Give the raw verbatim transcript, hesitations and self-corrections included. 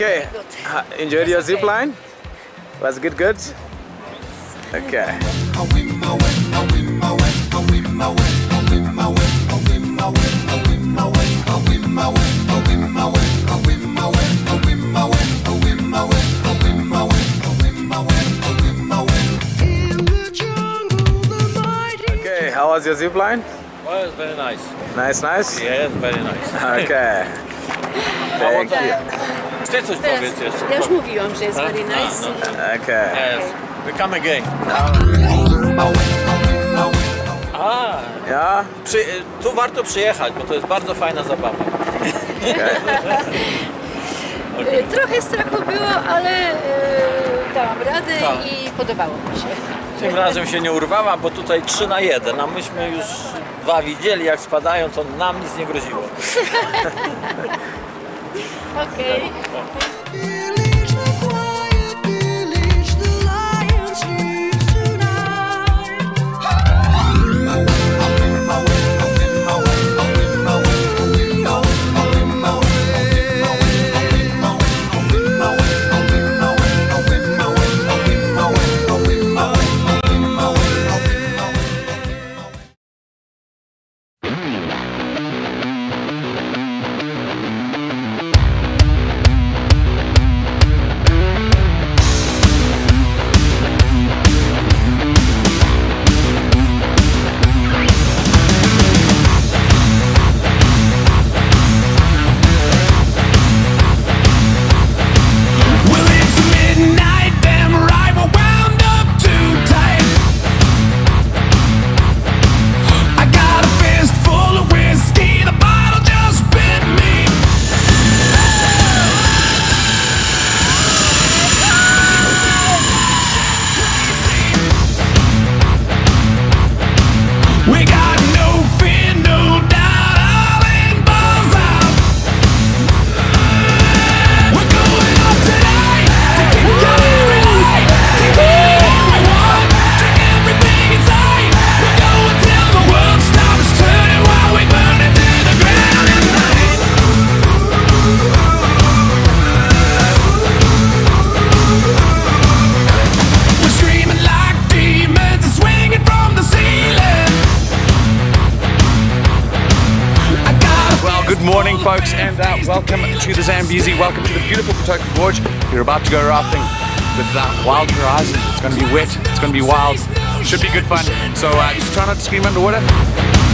Okay, enjoyed your zip line? Was good, good? Okay. Okay, how was your zip line? Well, it's very nice. Nice, nice? Yeah, very nice. Okay. Thank you. Chcesz powiedzieć? Ja już mówiłam, że jest very nice. Okay. Yes. We come again. A, ja? Przy, tu warto przyjechać, bo to jest bardzo fajna zabawa. Okay. Okay. Trochę strachu było, ale e, dałam radę Ta. i podobało mi się. Tym razem się nie urwałam, bo tutaj trzy na jeden, a myśmy już dwa widzieli, jak spadają, to nam nic nie groziło. Okej. Folks, and uh, welcome to the Zambezi, welcome to the beautiful Batoka Gorge. You're about to go rafting with uh, Wild Horizons. It's going to be wet, it's going to be wild, should be good fun. So uh, just try not to scream underwater.